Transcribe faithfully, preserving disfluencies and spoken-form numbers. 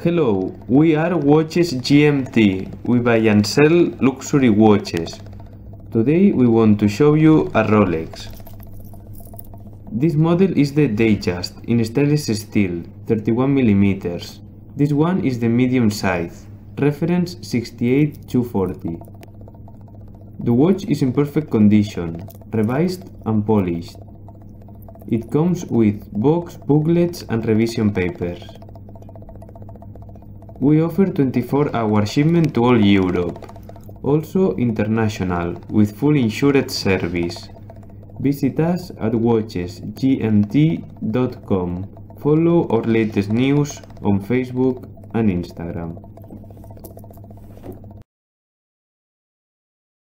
Hello, we are Watches G M T. We buy and sell luxury watches. Today we want to show you a Rolex. This model is the Dayjust in stainless steel, thirty-one millimeters. This one is the medium size, reference sixty-eight two forty. The watch is in perfect condition, revised and polished. It comes with box, booklets and revision papers. We offer twenty-four hour shipment to all Europe, also international, with full insured service. Visit us at watches G M T dot com. Follow our latest news on Facebook and Instagram.